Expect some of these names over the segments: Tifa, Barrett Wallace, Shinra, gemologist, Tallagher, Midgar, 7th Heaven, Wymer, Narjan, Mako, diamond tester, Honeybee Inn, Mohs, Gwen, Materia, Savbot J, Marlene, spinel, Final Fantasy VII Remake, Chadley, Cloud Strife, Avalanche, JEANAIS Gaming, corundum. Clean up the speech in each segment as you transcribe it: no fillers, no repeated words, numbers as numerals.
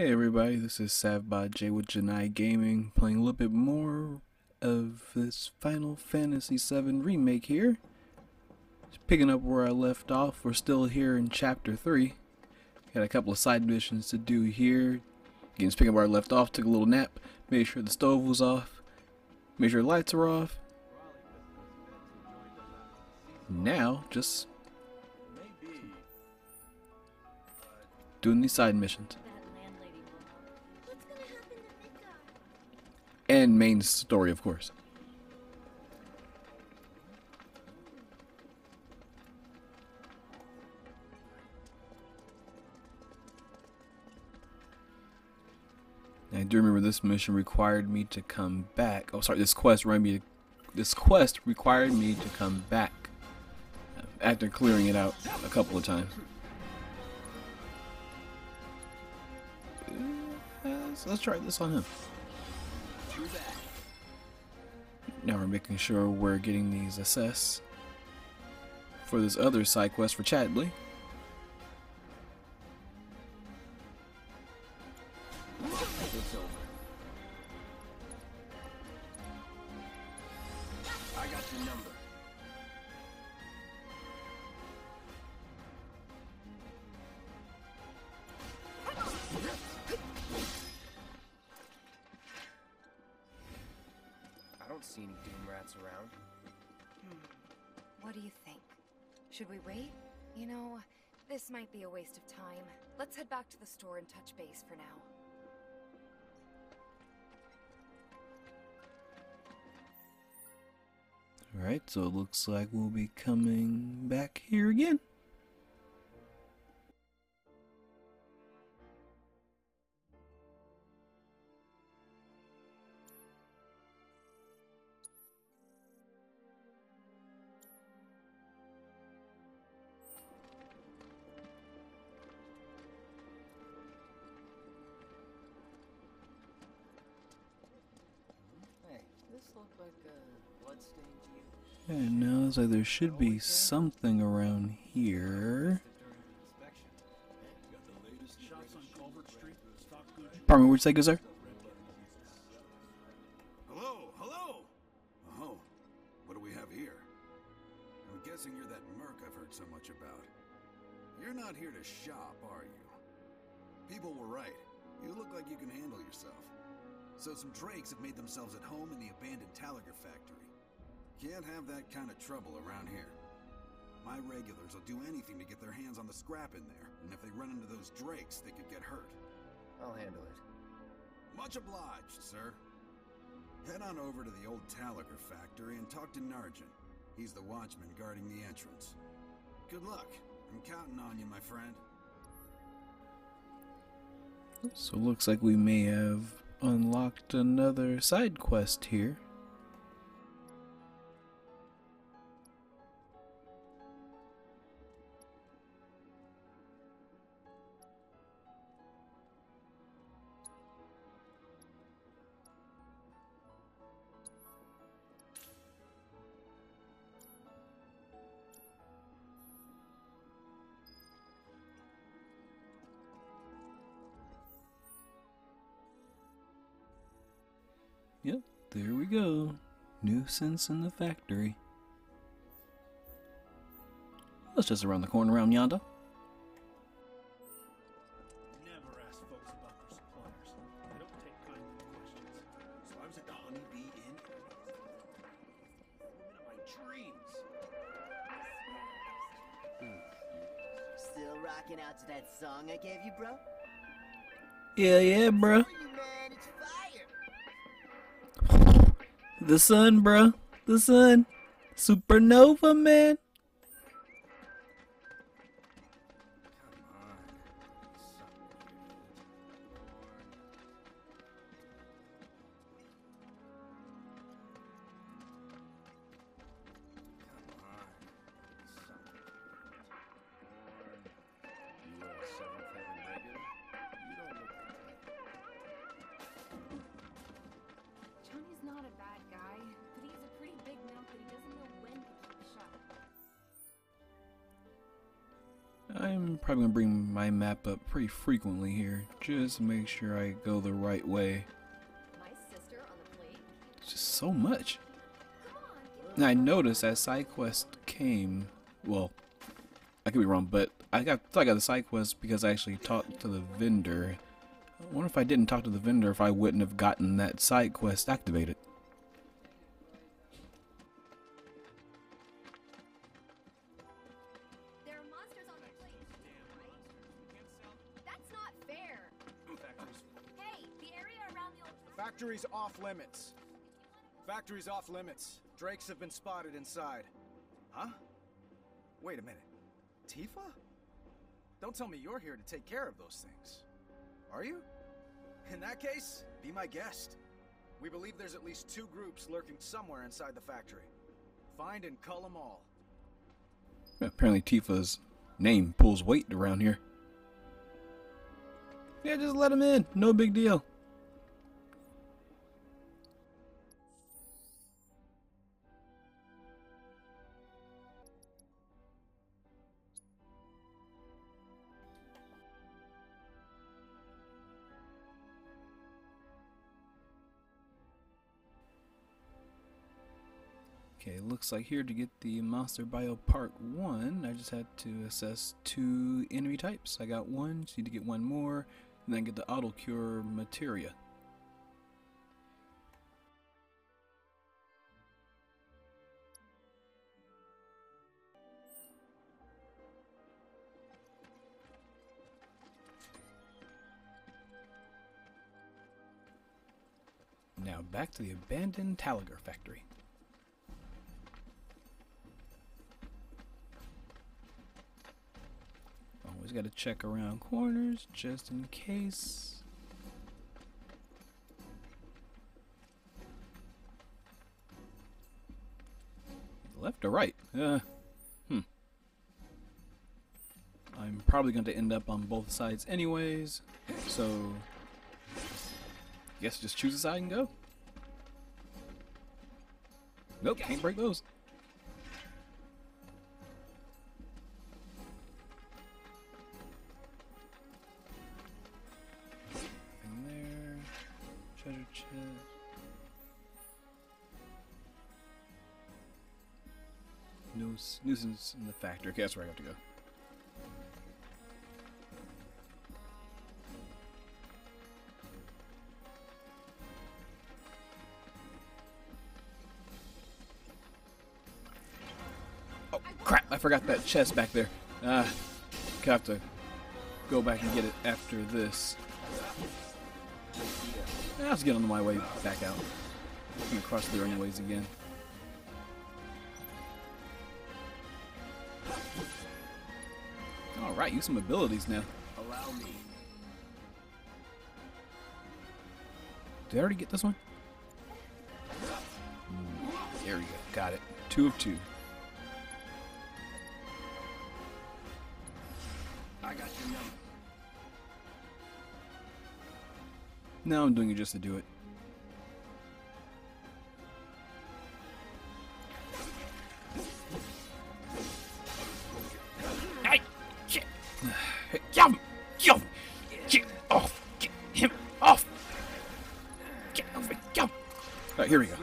Hey everybody, this is Savbot J with JEANAIS Gaming, playing a little bit more of this Final Fantasy VII Remake here. Just picking up where I left off, we're still here in Chapter 3. Got a couple of side missions to do here. Again, just picking up where I left off, took a little nap, made sure the stove was off, made sure the lights are off. Now, just doing these side missions. And main story, of course. I do remember this mission required me to come back. Oh, sorry, this quest required me to come back after clearing it out a couple of times. So let's try this on him. Now we're making sure we're getting these assessed for this other side quest for Chadley. I got your number. See any doom rats around? What do you think? Should we wait? You know, this might be a waste of time. Let's head back to the store and touch base for now. Alright, so it looks like we'll be coming back here again. And now it's like there should be something around here. Pardon me, which side goes there? Hello, hello! Oh, what do we have here? I'm guessing you're that merc I've heard so much about. You're not here to shop, are you? People were right. You look like you can handle yourself. So some drakes have made themselves at home in the abandoned Tallagher factory. Can't have that kind of trouble around here. My regulars will do anything to get their hands on the scrap in there, and if they run into those drakes, they could get hurt. I'll handle it. Much obliged, sir. Head on over to the old Tallagher factory and talk to Narjan. He's the watchman guarding the entrance. Good luck. I'm counting on you, my friend. So looks like we may have unlocked another side quest here. Yep, there we go. Nuisance in the factory. That's just around the corner around yonder. Never ask folks about their suppliers. They don't take kindly to questions. So I was at the Honeybee Inn. Woman of my dreams. Still rocking out to that song I gave you, bro? Yeah, bro. The sun, bruh. The sun. Supernova, man. Not a bad guy, but he's a pretty big mouth that he doesn't know when to keep shut. I'm probably gonna bring my map up pretty frequently here, just to make sure I go the right way. My sister on the plate? It's just so much. And I noticed that side quest came, well, I could be wrong, but I thought I got the side quest because I actually talked to the vendor. I wonder if I didn't talk to the vendor if I wouldn't have gotten that side quest activated. Factory's off limits. Factory's off limits. Drakes have been spotted inside. Huh? Wait a minute. Tifa? Don't tell me you're here to take care of those things. Are you? In that case, be my guest. We believe there's at least two groups lurking somewhere inside the factory. Find and cull them all. Apparently Tifa's name pulls weight around here. Yeah, just let him in. No big deal. Okay, looks like here to get the Monster Bio Part 1, I just had to assess 2 enemy types. I got one, just need to get one more, and then get the Auto Cure Materia. Now back to the abandoned Tallagher factory. Always got to check around corners just in case. Left or right? I'm probably going to end up on both sides anyways, so I guess just choose a side and go. Nope, can't break those. Nuisance in the factory. Okay, that's where I have to go. Oh, crap! I forgot that chest back there. I have to go back and get it after this. I'll just get on my way back out. I'm gonna cross the runways again. Alright, use some abilities now. Allow me. Did I already get this one? There we go. Got it. 2 of 2. I got your number. Now I'm doing it just to do it. Here we go.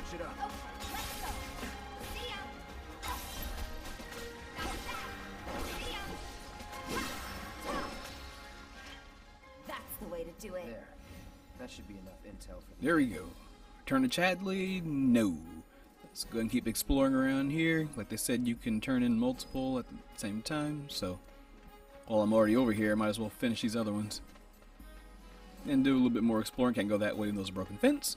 That's the way to do it. There. That should be enough intel for me. There we go. Turn to Chadley? No. Let's go and keep exploring around here. Like they said, you can turn in multiple at the same time, so while I'm already over here, I might as well finish these other ones. And do a little bit more exploring. Can't go that way in those broken fence.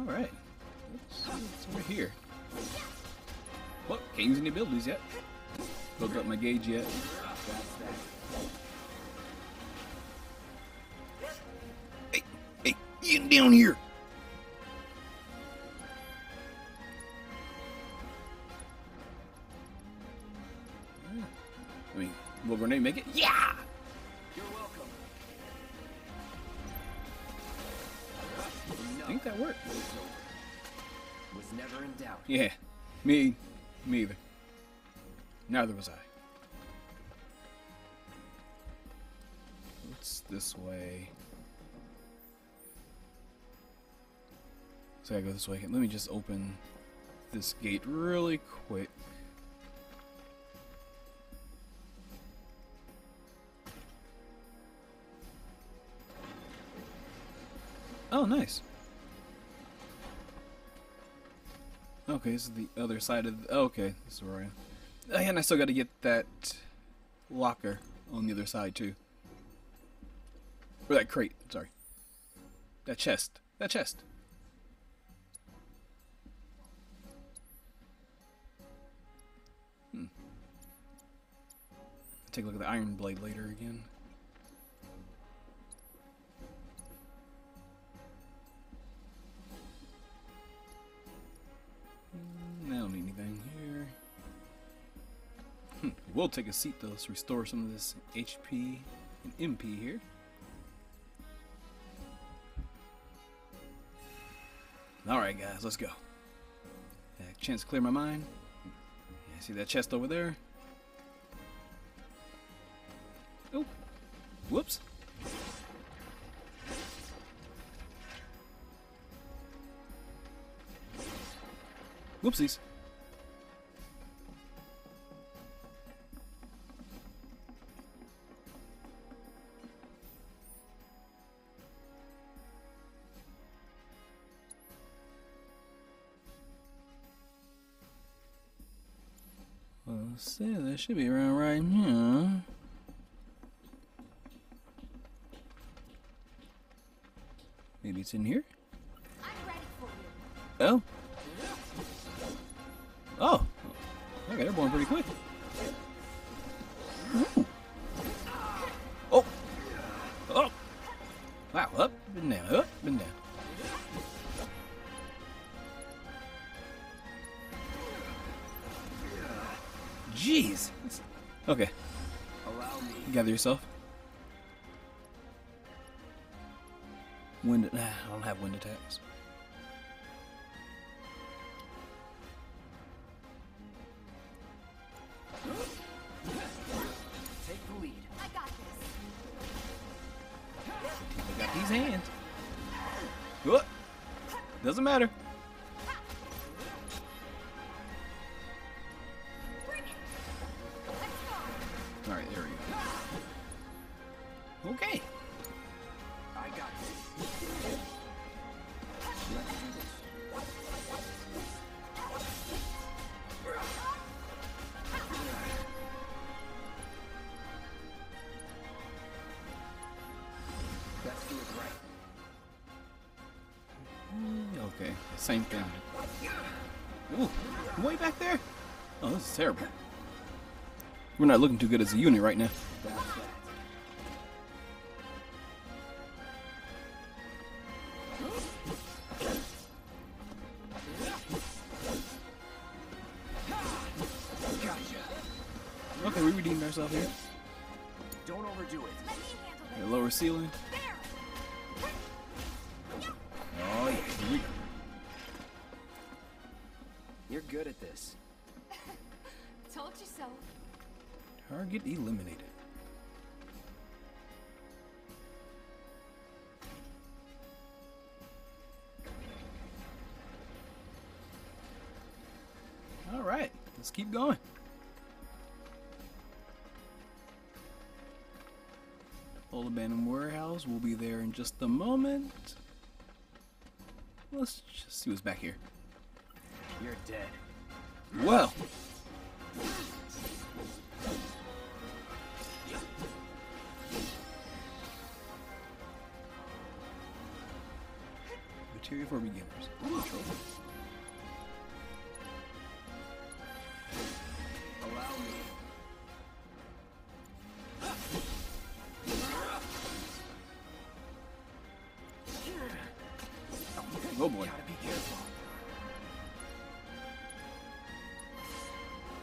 Alright, it's over here. Well, can't use any abilities yet. Built up my gauge yet. Hey, hey, get down here! I mean, Will Renee make it? Yeah! You're welcome. I think that worked. Was never in doubt. Yeah. Me either. Neither was I. What's this way? So I go this way. Let me just open this gate really quick. Oh, nice. Okay, this is the other side of the... Okay, this is where I am. And I still got to get that locker on the other side, too. Or that crate, sorry. That chest. That chest. Take a look at the iron blade later again. I don't need anything here. We'll take a seat though, let's restore some of this HP and MP here. Alright guys, let's go. Had a chance to clear my mind. Yeah, see that chest over there? Oh, whoops. Whoopsies. Well, let's see, that should be around right now. Maybe it's in here? I'm ready for you. Oh. Oh, I got airborne pretty quick. Ooh. Oh, oh, wow, up and down, up and down. Jeez. Okay. Gather yourself. Wind. I don't have wind attacks. Doesn't matter. All right, there we go. Okay. I got this. Let's do it right. Okay, same thing. Ooh, way back there? Oh, this is terrible. We're not looking too good as a unit right now. Okay, we redeemed ourselves here. Don't overdo it. A lower ceiling. Good at this. Told you so. Target eliminated. All right, let's keep going. Old abandoned warehouse. We'll be there in just a moment. Let's just see what's back here. You're dead. Well. Material for beginners. Ooh. Allow me. Oh boy. Gotta be careful.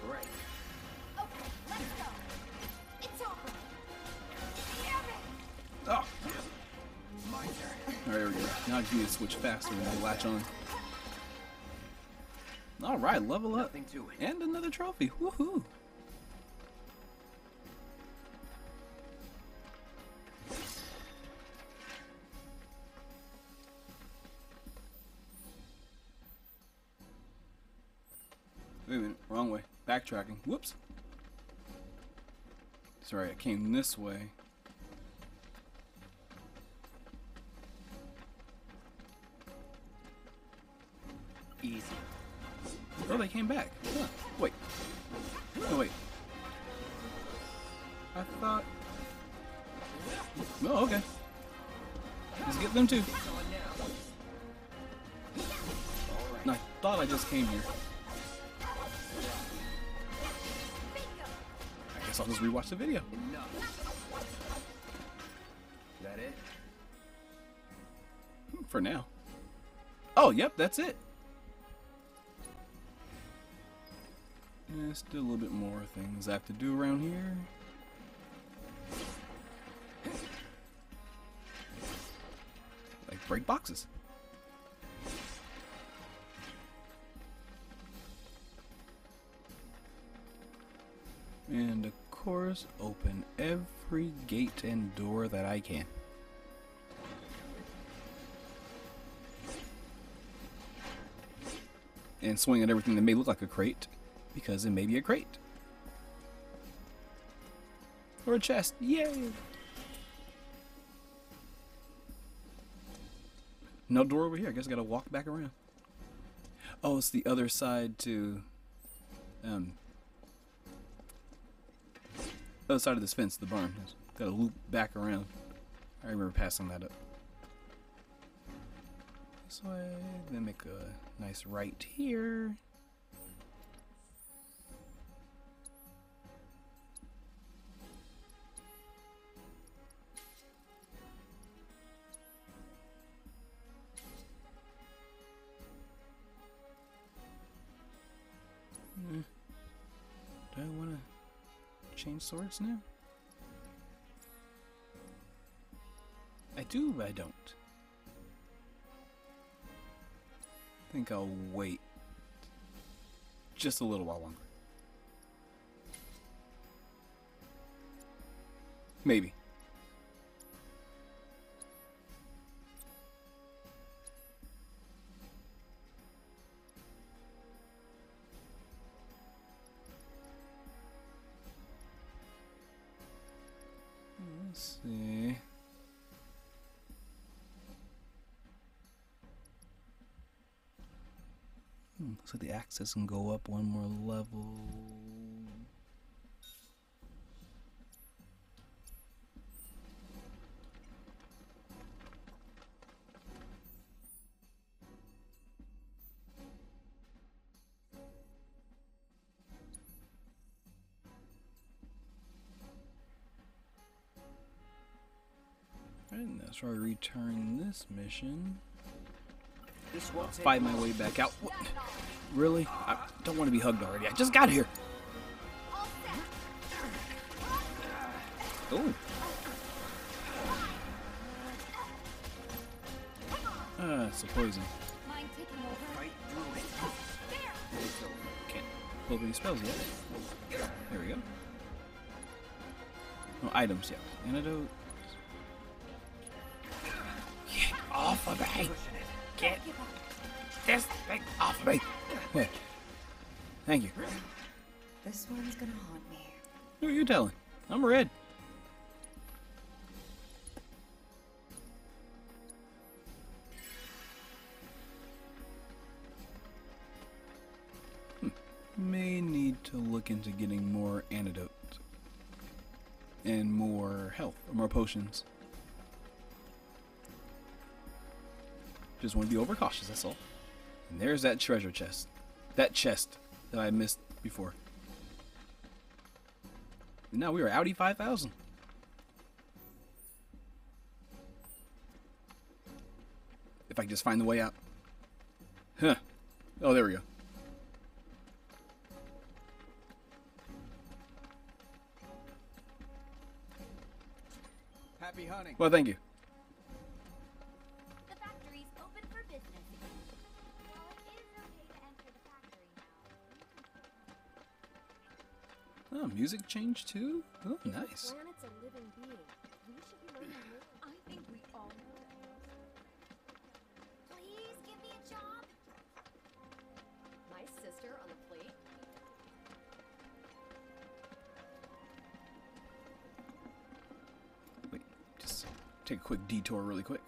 Right. Okay, let's go. It's Now I just need to switch faster and they latch on. Alright, level up. And another trophy. Woohoo! Wait a minute, wrong way. Backtracking. Whoops. Sorry, I came this way. Easy. Oh, they came back. Huh. Wait. No, wait. I thought... Oh, okay. Let's get them too. And I thought I just came here. So I'll just rewatch the video. Is that it? For now. Oh, yep, that's it. Yeah, still a little bit more things I have to do around here. Like break boxes. And of course, open every gate and door that I can. And swing at everything that may look like a crate, because it may be a crate. Or a chest, yay! No door over here, I guess I gotta walk back around. Oh, it's the other side to... other side of this fence, the barn. Gotta loop back around. I remember passing that up. This way, then make a nice right here. Don't wanna change swords now? I do, but I don't. I think I'll wait just a little while longer. Maybe. Let's see. Looks like the access can go up one more level. And that's where I return this mission. I'll fight my way back out. What? Really? I don't want to be hugged already. I just got here. Oh. It's a poison. Can't pull any spells yet. There we go. No items yet. Antidote. Off of me! Get this thing off of me! Here. Thank you. This one's gonna haunt me. Who are you telling? I'm red. May need to look into getting more antidotes and more health, or more potions. Just want to be overcautious, that's all. And there's that treasure chest. That chest that I missed before. And now we are outie 5,000. If I can just find the way out. Huh. Oh, there we go. Happy hunting. Well, thank you. Oh, music changed too? Oh, nice. Planet's a living being. We should be learning more. I think we all know that. Please give me a job. My sister on the plate. Wait, just take a quick detour really quick.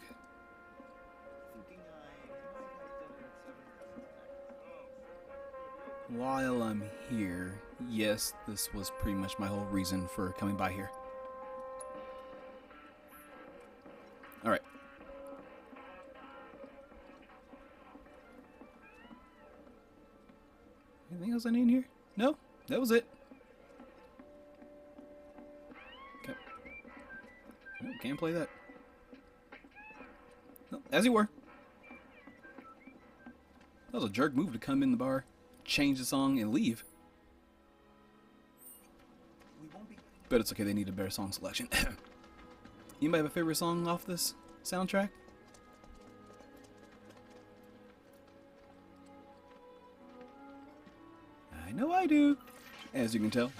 While I'm here, yes, this was pretty much my whole reason for coming by here. Alright. Anything else I need here? No, that was it. Okay. Nope, can't play that. Nope, as you were. That was a jerk move to come in the bar, change the song and leave. But it's okay, they need a better song selection. You might have a favorite song off this soundtrack? I know I do, as you can tell.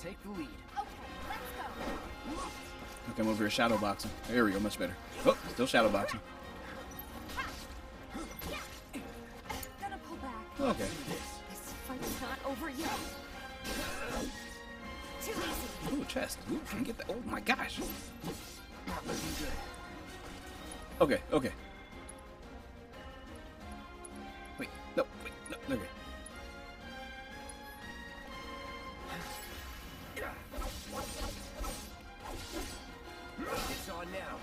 Take the lead. Okay, I'm over here shadow boxing. There we go, much better. Oh, still shadow boxing. Okay. This fight's not over yet. Too easy. Ooh, chest. Ooh, can I get that? Oh my gosh. Not looking good. Okay, okay. Wait, no, okay. It's on now.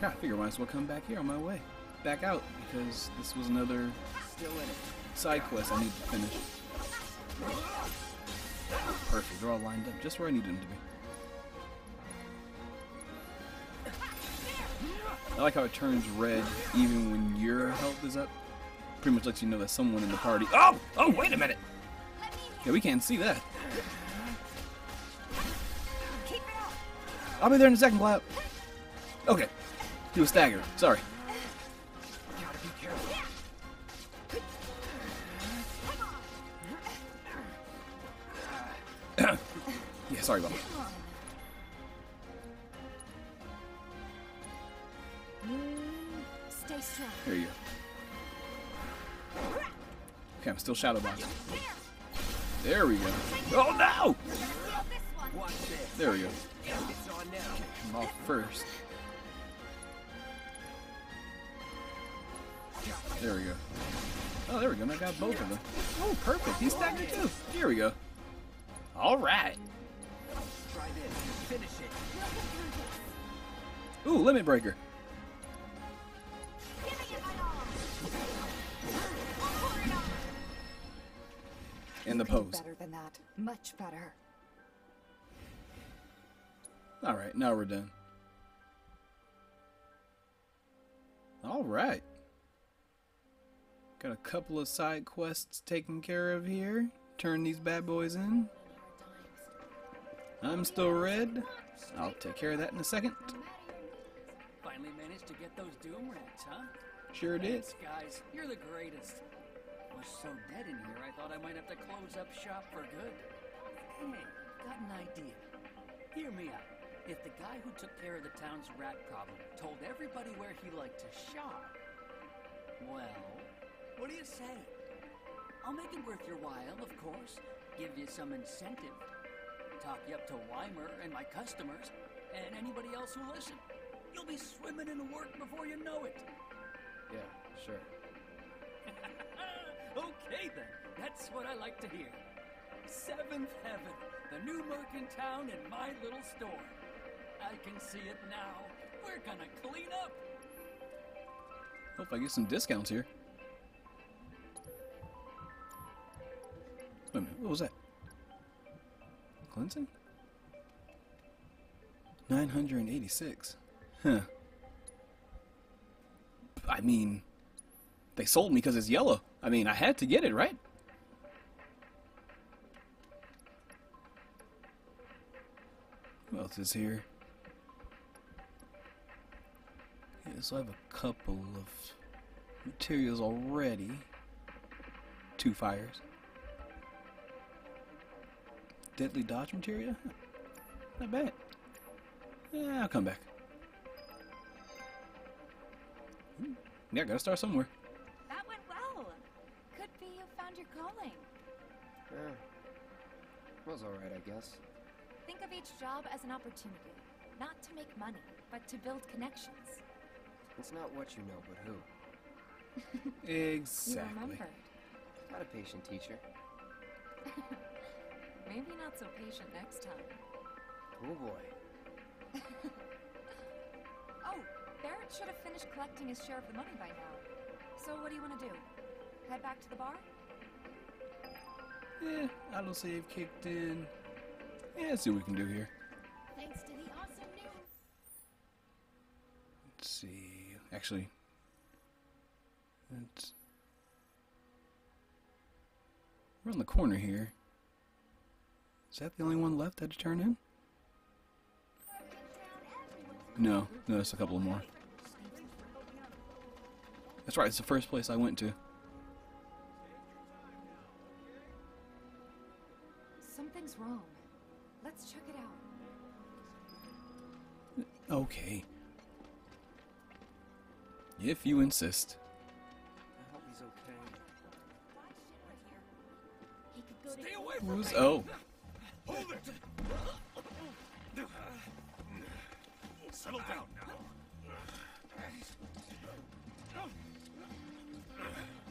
God, I figure I might as well come back here on my way. Back out, because this was another side quest I need to finish. Perfect, they're all lined up just where I need them to be. I like how it turns red even when your health is up. Pretty much lets you know that someone in the party... Oh! Oh, wait a minute! Yeah, we can't see that. I'll be there in a second, Cloud. Okay. He was staggered. Sorry. Yeah, sorry about that. Stay strong. There you go. Okay, I'm still shadow boxing. There we go. Oh no! There we go. Come off first. There we go. Oh, there we go. And I got both of them. Oh, perfect. He's staggered too. Here we go. All right. Try this. Finish it. Ooh, limit breaker. And the pose. Better than that. Much better. All right, now we're done. All right. Got a couple of side quests taken care of here. Turn these bad boys in. I'm still red. I'll take care of that in a second. Finally managed to get those doom rats, huh? Sure did. Thanks, guys, you're the greatest. Was so dead in here, I thought I might have to close up shop for good. Hey, got an idea. Hear me out. If the guy who took care of the town's rat problem told everybody where he liked to shop, well, what do you say? I'll make it worth your while, of course. Give you some incentive. Talk you up to Wymer and my customers, and anybody else who listen. You'll be swimming in work before you know it. Yeah, sure. Okay then, that's what I like to hear. 7th Heaven, the new merc in town and my little store. I can see it now. We're gonna clean up. Hope I get some discounts here. Wait a minute, what was that? Cleansing? 986. Huh. I mean, they sold me because it's yellow. I mean, I had to get it, right? Who else is here? Yeah, so I have a couple of materials already. two fires. Deadly dodge material? Not bad. Yeah, I'll come back. Yeah, gotta start somewhere. That went well. Could be you found your calling. Yeah. Was alright, I guess. Think of each job as an opportunity. Not to make money, but to build connections. It's not what you know, but who. Exactly. You remembered. Not a patient teacher. Maybe not so patient next time. Oh boy. Oh, Barrett should have finished collecting his share of the money by now. So what do you want to do? Head back to the bar? Yeah, autosave kicked in. Yeah, let's see what we can do here. Thanks to the awesome news. Let's see. Actually, we're on the corner here. Is that the only one left that to turn in? No, no, there's a couple more. That's right, it's the first place I went to. Something's wrong. Let's check it out. Okay. If you insist. I hope he's okay. Stay away from me! Oh. Hold it! Settle down now.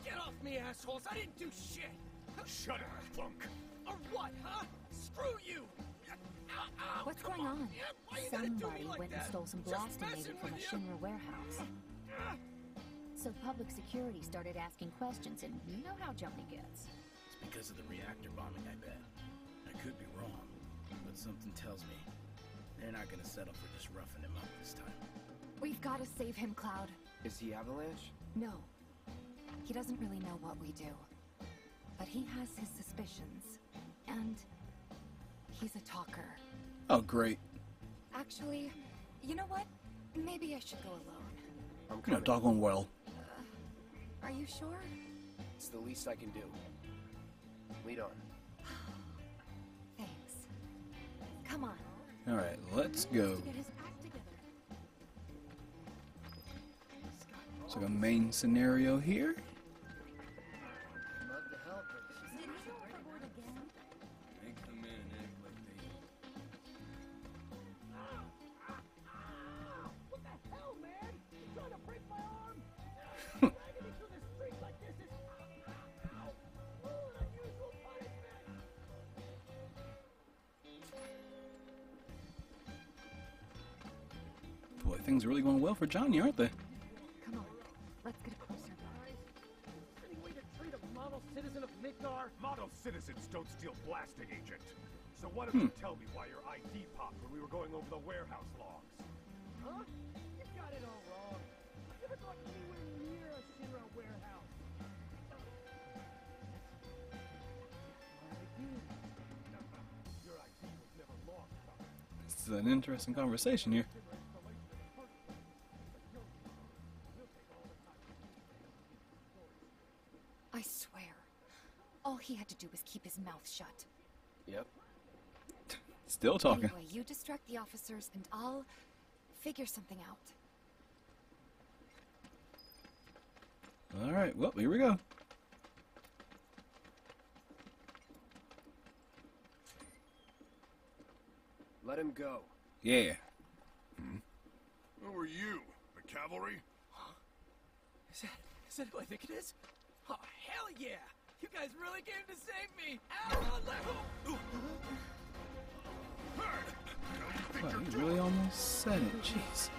Get off me, assholes! I didn't do shit! Shut up, punk! Or what, huh? Screw you! What's going on? Somebody went and stole some blasting aid from a Shinra warehouse. So public security started asking questions, and you know how jumpy gets. It's because of the reactor bombing, I bet. I could be wrong, but something tells me they're not gonna settle for just roughing him up this time. We've got to save him, Cloud. Is he Avalanche? No. He doesn't really know what we do. But he has his suspicions. And he's a talker. Oh, great. Actually, you know what? Maybe I should go alone. I'm gonna dog on well. Are you sure? It's the least I can do. Lead on. Thanks. Come on. All right, let's go. So a main scenario here. What the hell, man? You're trying to break my arm. Driving me through the street like this is unusual punishment. Boy, things are really going well for Johnny, aren't they? Come on, let's get a closer look. Any way to treat a model citizen of Midgar? Model citizens don't steal blasting agent. So why don't you tell me why your ID popped when we were going over the warehouse logs? Huh? You got it all wrong. I've never gone anywhere near a Shinra warehouse. Your ID was never lost. This is an interesting conversation here. I swear, all he had to do was keep his mouth shut. Yep. Still talking. Anyway, you distract the officers and I'll figure something out. All right, well, here we go. Let him go. Yeah. Who are you? The cavalry? Huh? Is that who I think it is? Oh, hell yeah! You guys really came to save me! Ow! Level! Wow, you really almost said it, jeez.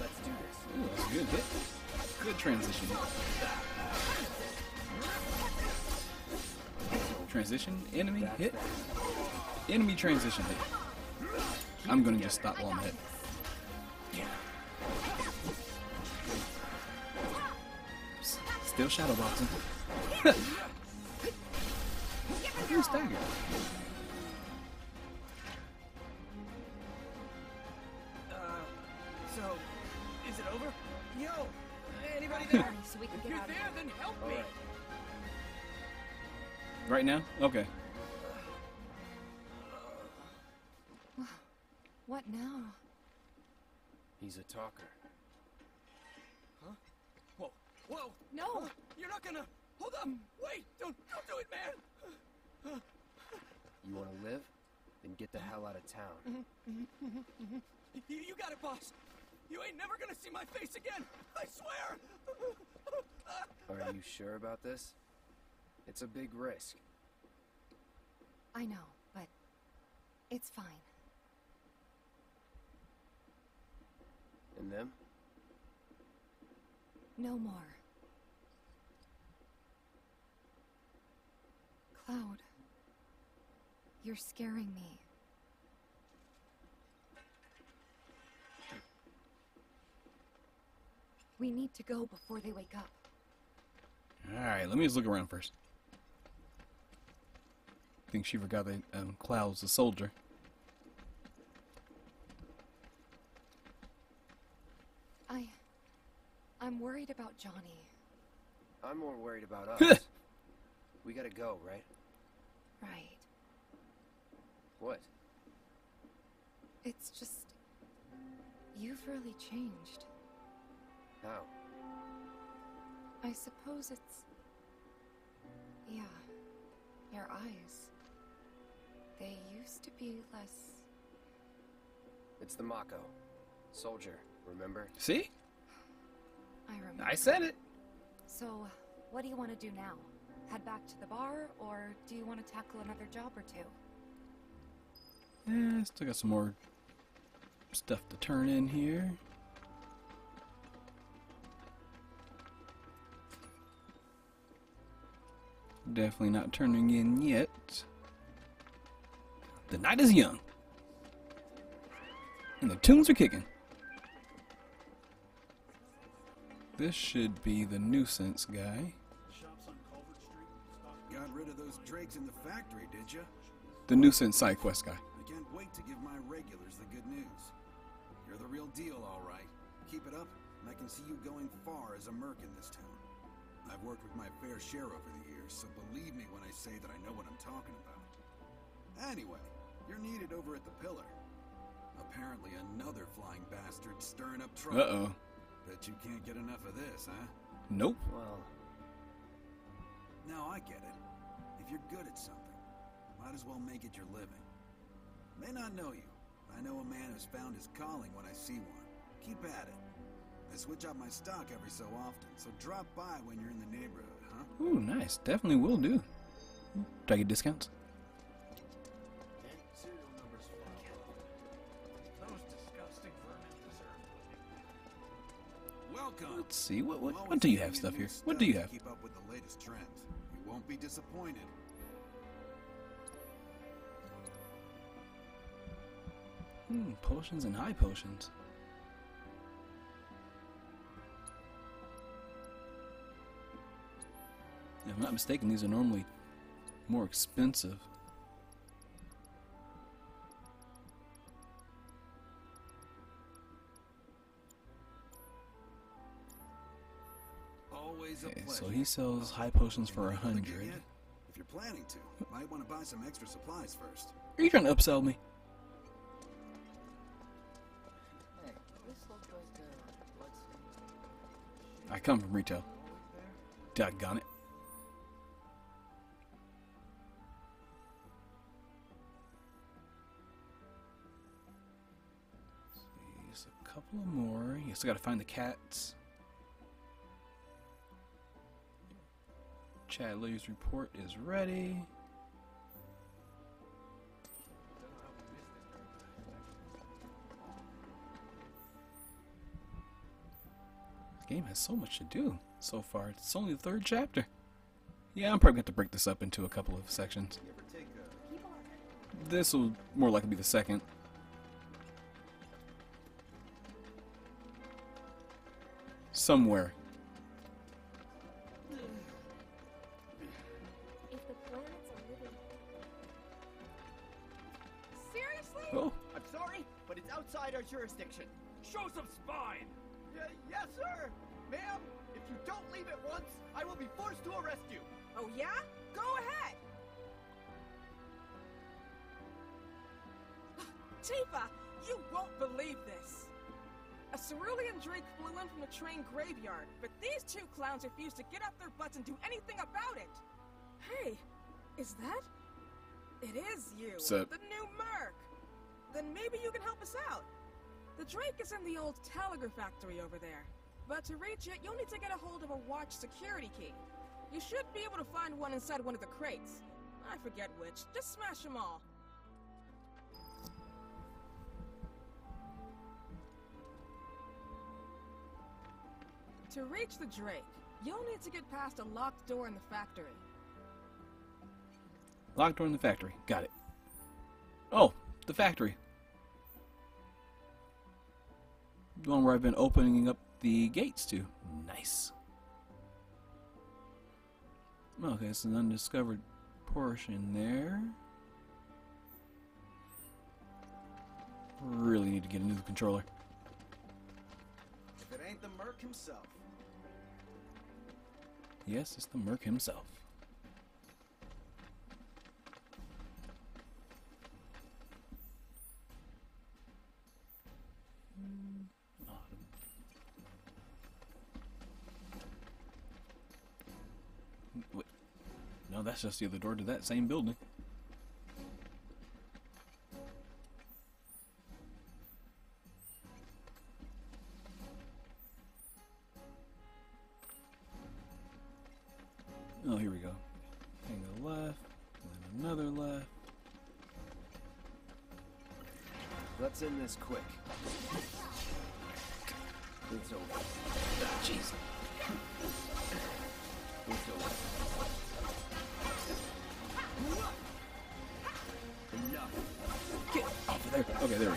Let's do this. Ooh, that's a good hit. Good transition. Transition, enemy, hit. Enemy transition hit. I'm gonna just stop while I'm hit. Still shadow boxing. Who's Tallagher? So Yo, anybody there? So we can get out of here. Then help me. Right now? Okay. What now? He's a talker. Huh? Whoa! Whoa! No! You're not gonna. Hold up! Wait! Don't do it, man! You want to live? Then get the hell out of town. You got it, boss. You ain't never gonna see my face again. I swear. Are you sure about this? It's a big risk. I know, but it's fine. And them? No more. Cloud. You're scaring me. We need to go before they wake up. Alright, let me just look around first. I think she forgot that Cloud's a soldier. I'm worried about Johnny. I'm more worried about us. We gotta go, right? Right. What? It's just... You've really changed. How? I suppose it's... Yeah. Your eyes. They used to be less... It's the Mako. Soldier, remember? See? I remember. I said it! So, what do you want to do now? Head back to the bar, or do you want to tackle another job or two? Yeah, still got some more stuff to turn in here. Definitely not turning in yet. The night is young. And the tunes are kicking. This should be the nuisance guy. Shops on Culver Street. Got rid of those drakes in the factory, did you? The nuisance side quest guy. Can't wait to give my regulars the good news. You're the real deal, all right. Keep it up, and I can see you going far as a merc in this town. I've worked with my fair share over the years, so believe me when I say that I know what I'm talking about. Anyway, you're needed over at the pillar. Apparently another flying bastard stirring up trouble. Uh-oh. Bet you can't get enough of this, huh? Nope. Well... Now I get it. If you're good at something, might as well make it your living. May not know you. I know a man who's found his calling when I see one. Keep at it. I switch out my stock every so often, so drop by when you're in the neighborhood, huh? Ooh, nice. Definitely will do. Do I get discounts? Welcome. Let's see. What do you have stuff here? What do you have? Keep up with the latest trends. You won't be disappointed. Potions and high potions. If I'm not mistaken, these are normally more expensive. Always a pleasure. So he sells high potions for 100. If you're planning to, you might want to buy some extra supplies first. Are you trying to upsell me? I come from retail. Doggone it. There's a couple more. You still gotta find the cats. Chadley's report is ready. Game has so much to do so far. It's only the third chapter. Yeah, I'm probably going to break this up into a couple of sections. This will more likely be the second. Somewhere. Seriously? Oh. I'm sorry, but it's outside our jurisdiction. Show some spine. Yes, sir! Ma'am, if you don't leave at once, I will be forced to arrest you! Oh, yeah? Go ahead! Tifa, you won't believe this! A cerulean drake flew in from the train graveyard, but these two clowns refused to get up their butts and do anything about it! Hey, is that... It is you, the new merc! Then maybe you can help us out. The drake is in the old Tallagher factory over there. But to reach it, you'll need to get a hold of a watch security key. You should be able to find one inside one of the crates. I forget which. Just smash them all. To reach the drake, you'll need to get past a locked door in the factory. Locked door in the factory. Got it. Oh, the factory. The one where I've been opening up the gates to. Nice. Okay, it's an undiscovered portion there. Really need to get into the controller. If it ain't the merc himself. Yes, it's the merc himself. That's just the other door to that same building. Oh, here we go. Hang a left, and then another left. Let's end this quick. It's over. Jeez. It's over. Get off of there. Okay, there we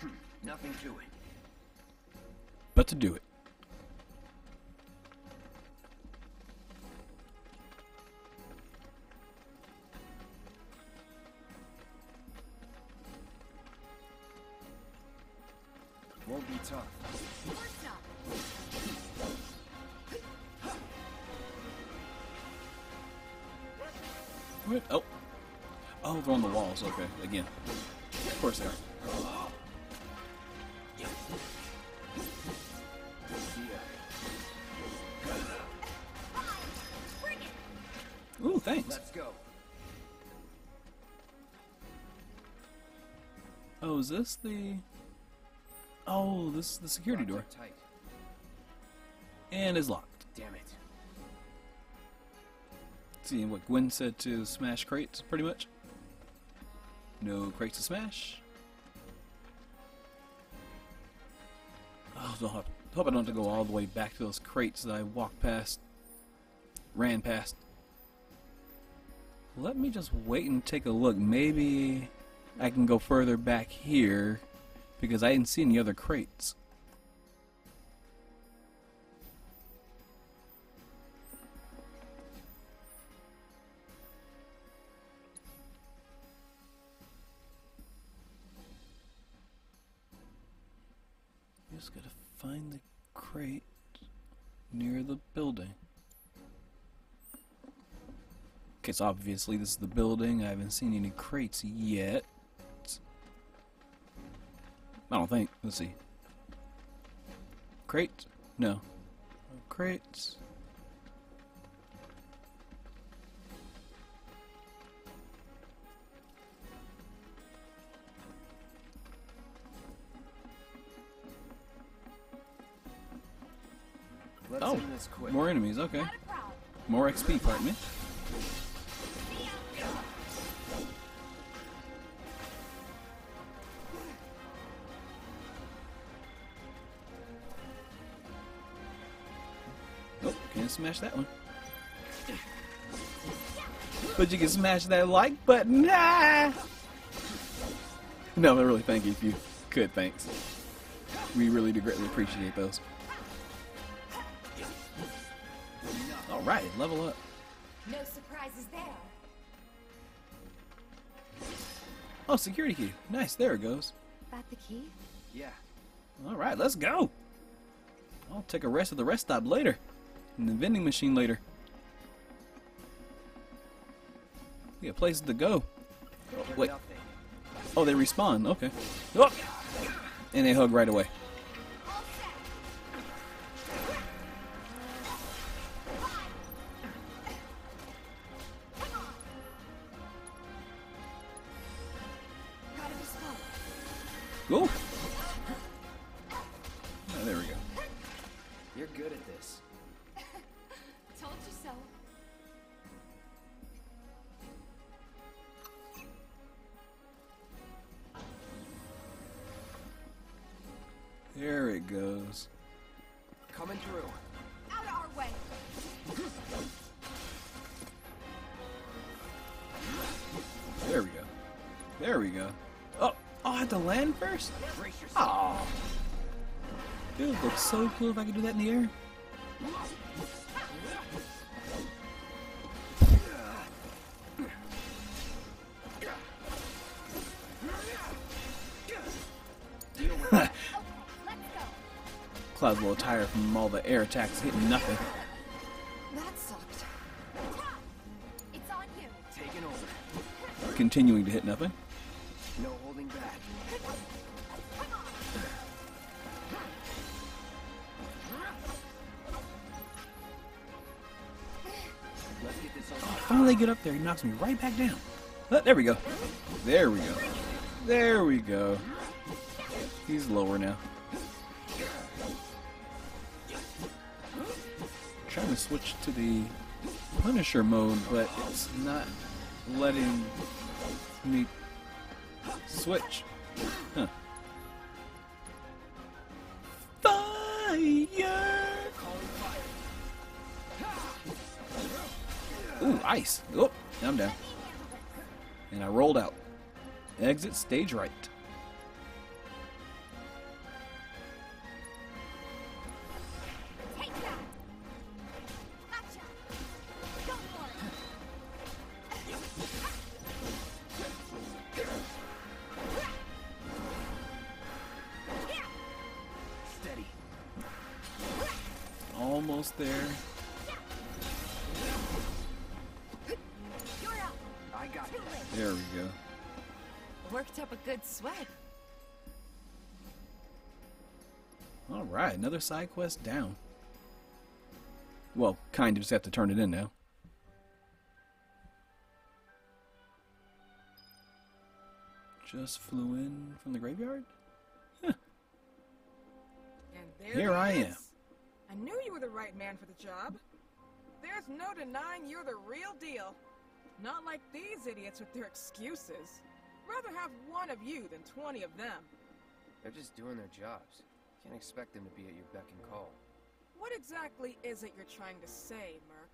go. Nothing to it. But to do it. Won't be tough. Oh. Oh, they're on the walls. Okay, again. Of course they are. Ooh, thanks. Let's go. Oh, is this the... Oh, this is the security door. And it's locked. Damn it. See what Gwen said to smash crates, pretty much. No crates to smash. Oh, I hope I don't have to go all the way back to those crates that I walked past, ran past. Let me just wait and take a look. Maybe I can go further back here because I didn't see any other crates. Just gotta find the crate near the building. Okay, so obviously this is the building. I haven't seen any crates yet. I don't think. Let's see. Crate? No. No crates. Oh, more enemies, okay. More XP, pardon me. Nope, can't smash that one. But you can smash that like button. Nah! No, I really thank you if you could, thanks. We really do greatly appreciate those. Right, level up. No surprises there. Oh, security key. Nice, there it goes. That the key? Yeah, Alright, let's go. I'll take a rest at the rest stop later. And the vending machine later. We got places to go. Oh, wait. Oh, they respawn. Okay. Oh! And they hug right away. Cool. Oh, there we go. You're good at this. Told you so. There it goes. Coming through. Out of our way. There we go. There we go. Oh. Oh, I had to land first? Oh. Dude, it looks so cool if I could do that in the air. Okay, Cloud's a little tired from all the air attacks hitting nothing. That sucked. It's on you. Taking over. Continuing to hit nothing. No holding back. Let's get this over. Finally get up there, he knocks me right back down. Oh, there we go. There we go. There we go. He's lower now. I'm trying to switch to the Punisher mode, but it's not letting me switch. Huh. Fire! Ooh, ice. Oh, I'm down. And I rolled out. Exit stage right. Almost there. There we go. Worked up a good sweat. All right, another side quest down. Well, kind of, just have to turn it in now. Just flew in from the graveyard? Huh. And there I am. I knew you were the right man for the job. There's no denying you're the real deal. Not like these idiots with their excuses. Rather have one of you than 20 of them. They're just doing their jobs. Can't expect them to be at your beck and call. What exactly is it you're trying to say, Merc?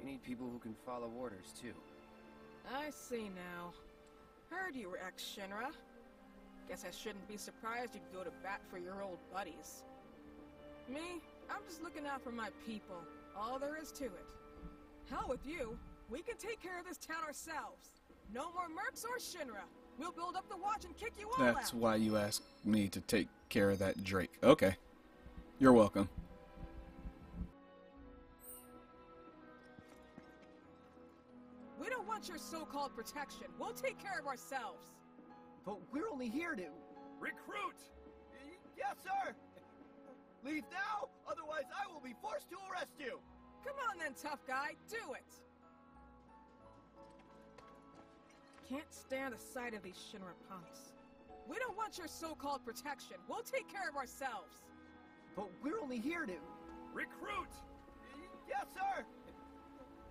You need people who can follow orders, too. I see now. Heard you were ex-Shinra. Guess I shouldn't be surprised you'd go to bat for your old buddies. Me? I'm just looking out for my people. All there is to it. Hell with you. We can take care of this town ourselves. No more mercs or Shinra. We'll build up the watch and kick you all out. That's why you asked me to take care of that Drake. Okay. You're welcome. We don't want your so-called protection. We'll take care of ourselves. But we're only here to... recruit! Yes, sir! Leave now, otherwise I will be forced to arrest you! Come on then, tough guy, do it! Can't stand the sight of these Shinra punks. We don't want your so-called protection. We'll take care of ourselves! But we're only here to... recruit! Yes, sir!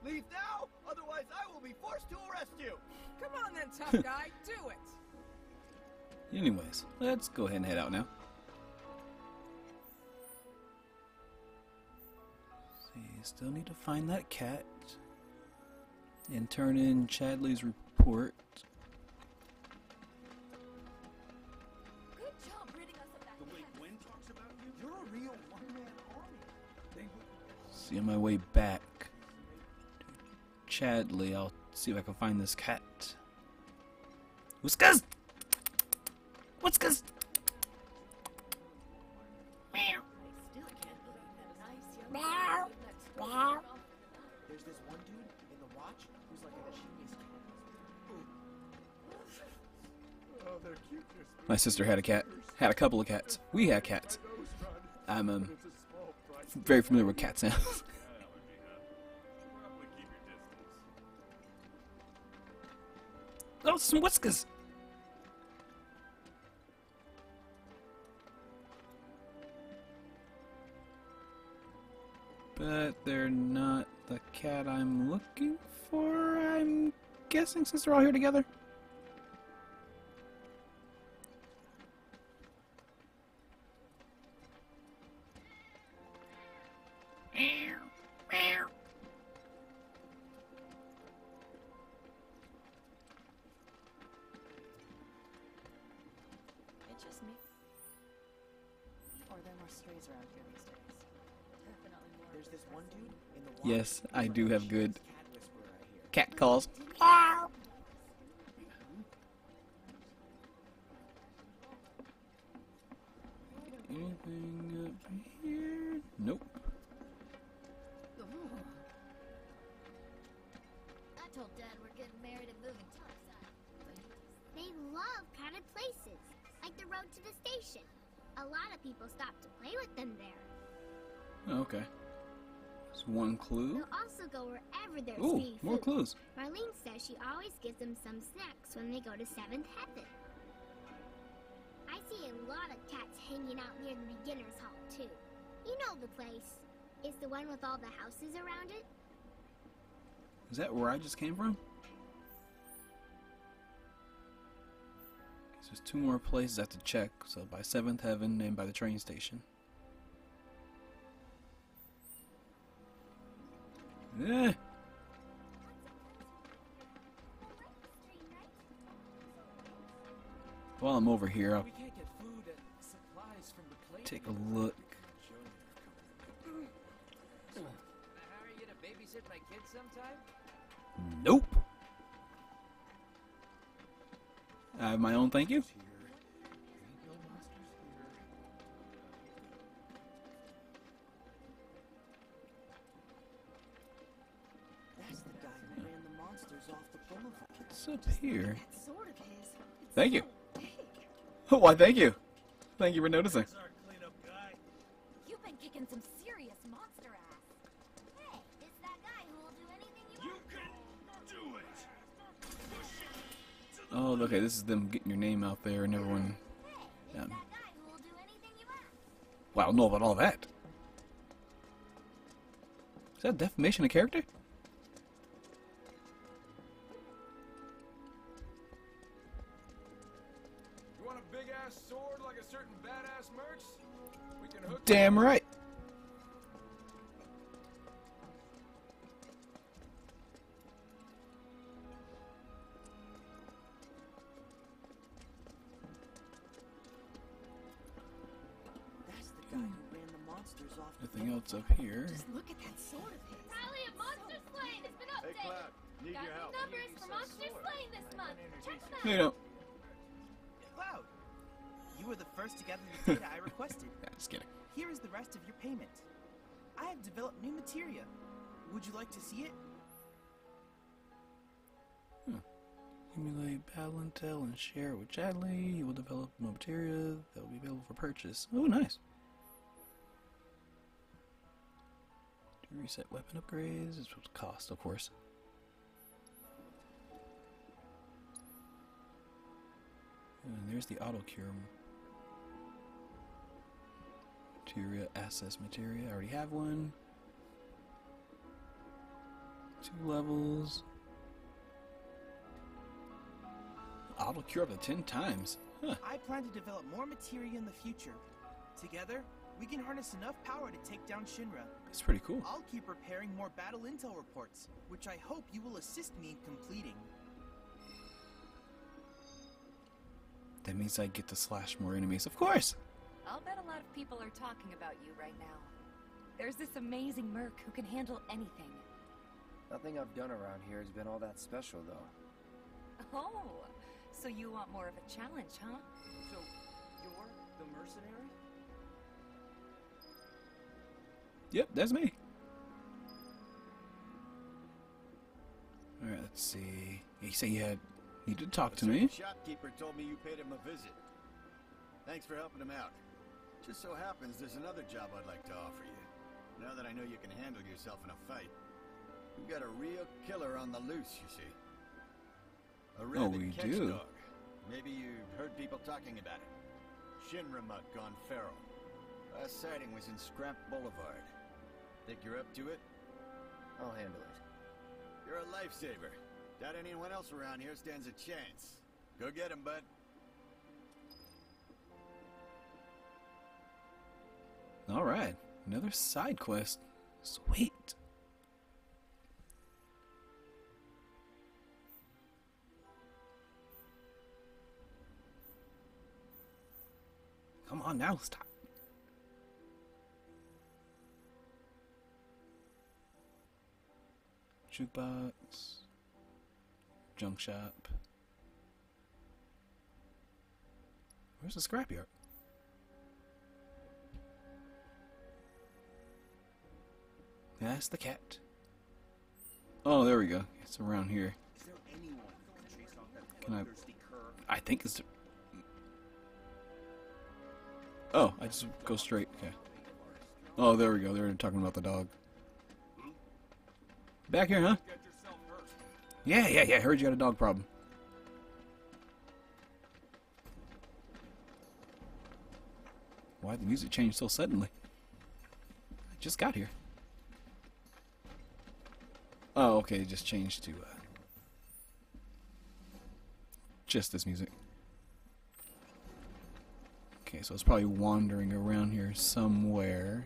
Leave now, otherwise I will be forced to arrest you! Come on then, tough guy, do it! Anyways, let's go ahead and head out now. Still need to find that cat and turn in Chadley's report. Good job ridding us of that. The way Gwen talks about you, you're a real one-man army. See, on my way back to Chadley, I'll see if I can find this cat. What's cuz? What's cuz? My sister had a cat. Had a couple of cats. We had cats. I'm very familiar with cat sounds. Oh, some whiskers! But they're not the cat I'm looking for, I'm guessing, since they're all here together. Yes, I do have good cat calls. Ah! Anything up here? Nope. I told Dad we're getting married and moving to Topside. They love crowded places, like the road to the station. A lot of people stop to play with them there. Oh, okay. One clue. They'll also go wherever there's food. More clues. Marlene says she always gives them some snacks when they go to 7th Heaven. I see a lot of cats hanging out near the beginner's hall too. You know the place. It's the one with all the houses around it. Is that where I just came from? There's two more places I have to check. So by 7th Heaven and by the train station. Yeah. While I'm over here, I'll take a look. Nope. I have my own, thank you. What's up here? Thank you. Oh, why, thank you. Thank you for noticing. You've been kicking some serious monster ass. Hey, it's that guy who will do anything you want. You can do it. Oh, okay, this is them getting your name out there and everyone. Wow, know about all that. Is that defamation of character? Damn right. That's the guy who ran the monsters off. Nothing else up here. Just look at that sword of his. Rally of monster slain has been updated. Hey, Cloud, need your help. Got new numbers for monster slain this month. Check them out. You know. Cloud, you were the first to gather the data I requested. Just kidding. Here is the rest of your payment. I have developed new materia. Would you like to see it? Huh. Emulate battle intel and share it with Chadley. He will develop new materia that will be available for purchase. Oh, nice. To reset weapon upgrades. This will cost, of course. And there's the auto cure. Materia, access materia. I already have one. 2 levels. Auto cure up to 10 times. Huh. I plan to develop more materia in the future. Together, we can harness enough power to take down Shinra. That's pretty cool. I'll keep preparing more battle intel reports, which I hope you will assist me in completing. That means I get to slash more enemies, of course. I'll bet a lot of people are talking about you right now. There's this amazing merc who can handle anything. Nothing I've done around here has been all that special, though. Oh, so you want more of a challenge, huh? So, you're the mercenary? Yep, that's me. Alright, let's see. You say you had He did talk to me. Shopkeeper told me you paid him a visit. Thanks for helping him out. Just so happens there's another job I'd like to offer you. Now that I know you can handle yourself in a fight. You've got a real killer on the loose, you see. A rabid catch dog. Maybe you've heard people talking about it. Shinra mutt gone feral. Last sighting was in Scrap Boulevard. Think you're up to it? I'll handle it. You're a lifesaver. Doubt anyone else around here stands a chance. Go get him, bud. Alright, another side quest. Sweet. Come on now, stop. Jukebox. Junk shop. Where's the scrapyard? That's the cat. Oh, there we go. It's around here. Can I think it's... Oh, I just go straight. Okay. Oh, there we go. They're talking about the dog. Back here, huh? Yeah. I heard you had a dog problem. Why'd the music change so suddenly? I just got here. Oh, okay. It just changed to just this music. Okay, so it's probably wandering around here somewhere.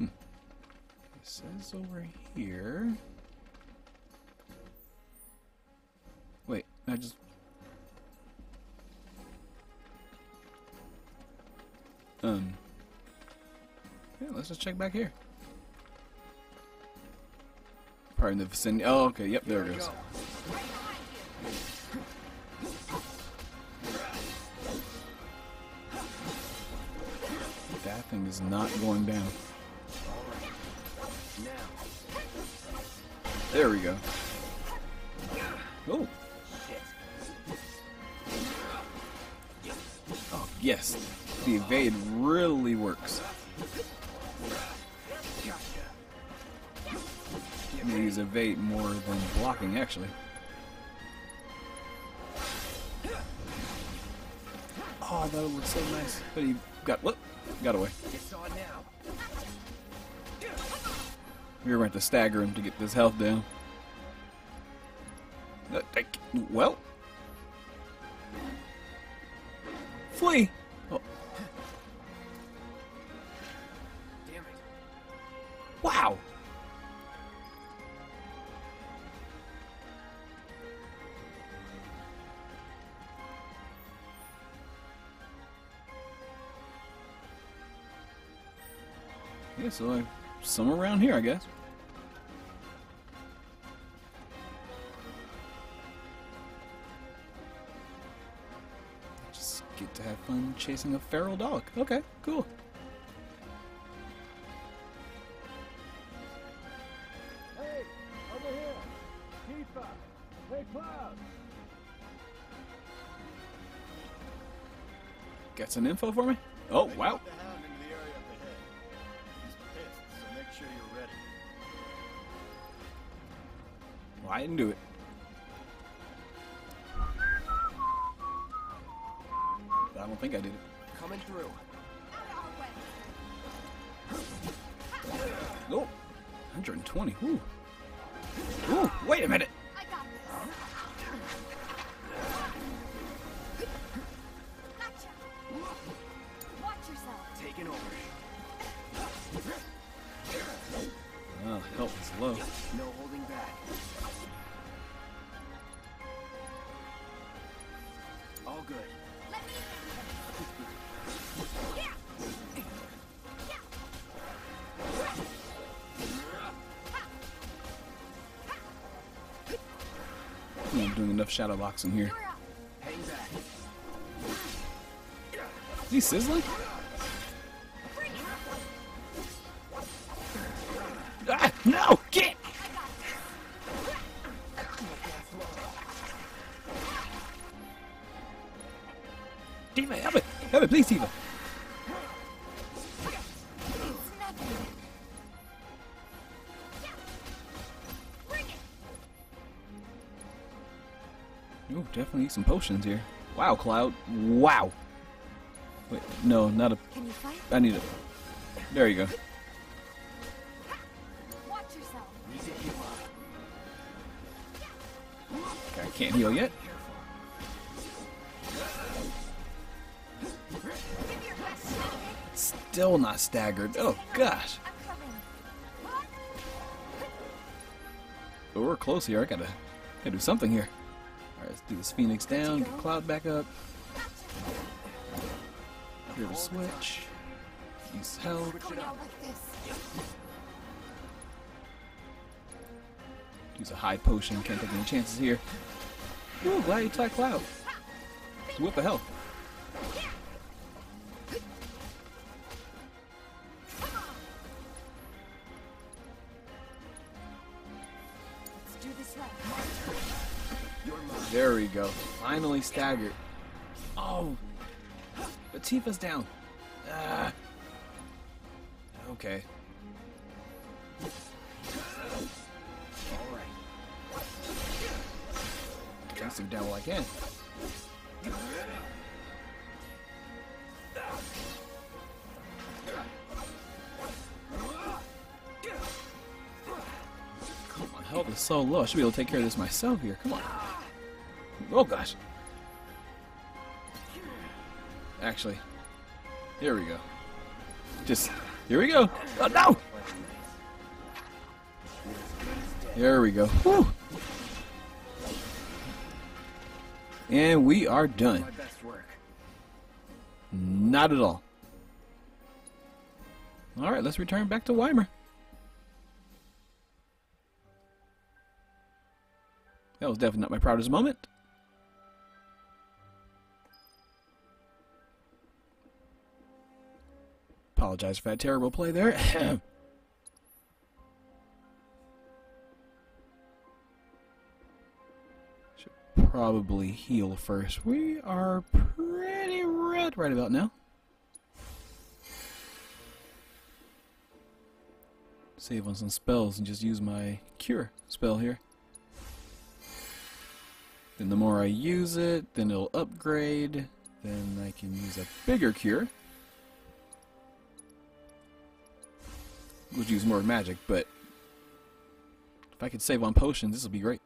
It says over here. Wait, I just... Yeah, let's just check back here. Probably in the vicinity. Oh, okay. Yep, there it goes. That thing is not going down. There we go. Oh. Oh, yes. The evade really works. I'm gonna use evade more than blocking, actually. Oh, that looks so nice. But he got what? Got away. We were going to stagger him to get this health down. Well, flee. Oh. Damn it! Wow. Yeah, so like somewhere around here, I guess. Just get to have fun chasing a feral dog. Okay, cool. Hey, over here, Tifa. Hey, Cloud. Got some info for me? Oh, wow. I didn't do it. I don't think I did it. Coming through. Oh, 120. Ooh. Ooh, wait a minute. I got this. Gotcha. Watch yourself. Taking over. Oh, health is low. No holding back. All good. Let me I'm doing enough shadow boxing here. Hang back. Is he sizzling? No! Get! Tifa, help it! Help it, please, Tifa! Ooh, definitely need some potions here. Wow, Cloud. Wow! Wait, no, not a... Can you fight? I need a... There you go. I can't heal yet. Still not staggered. Oh gosh. But we're close here. I gotta do something here. All right, let's do this Phoenix down. Get Cloud back up. Here to switch. Use health. Use a high potion, can't take any chances here. Ooh, glad you taught Cloud. What the hell? There we go. Finally staggered. Oh! But Tifa's down. Okay. Him down while I can. Come on, health is so low. I should be able to take care of this myself here. Come on. Oh gosh. Actually, here we go. Just here we go. Oh no! There we go. Whew. And we are done. My best work. Not at all. Alright, let's return back to Wymer. That was definitely not my proudest moment. Apologize for that terrible play there. Probably heal first. We are pretty red right about now. Save on some spells and just use my cure spell here. Then the more I use it, then it'll upgrade. Then I can use a bigger cure. We'll use more magic, but if I could save on potions, this will be great.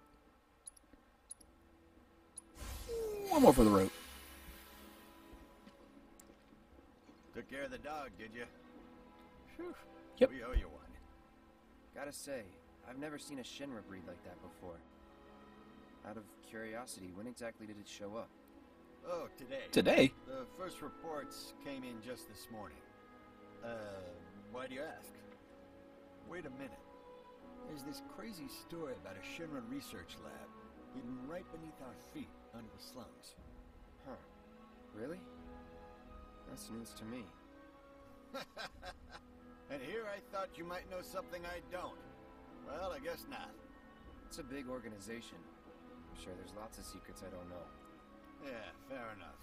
One more for the road. Took care of the dog, did you? Whew. Yep. We owe you one. Gotta say, I've never seen a Shinra breed like that before. Out of curiosity, when exactly did it show up? Oh, today. Today? The first reports came in just this morning. Why do you ask? Wait a minute. There's this crazy story about a Shinra research lab hidden right beneath our feet. Under the slums. Huh. Really? That's news to me. And here I thought you might know something I don't. Well, I guess not. It's a big organization. I'm sure there's lots of secrets I don't know. Yeah, fair enough.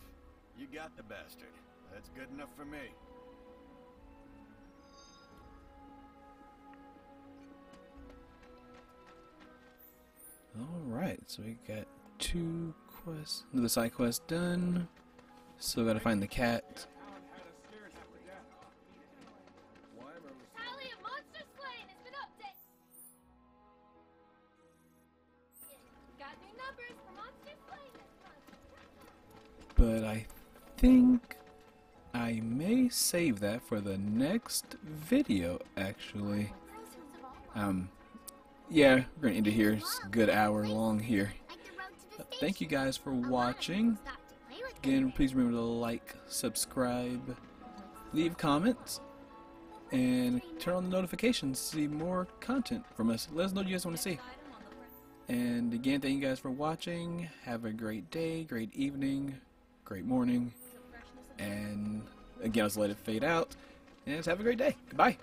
You got the bastard. That's good enough for me. Alright, so we got two quests. Another side quest done. Still gotta find the cat. But I think I may save that for the next video, actually. Yeah, we're gonna end it here. It's a good hour long here. Thank you guys for watching. Again, please remember to like, subscribe, leave comments, and turn on the notifications to see more content from us. Let us know what you guys want to see. And again, thank you guys for watching. Have a great day, great evening, great morning. And again, I'll just let it fade out. And just have a great day. Goodbye.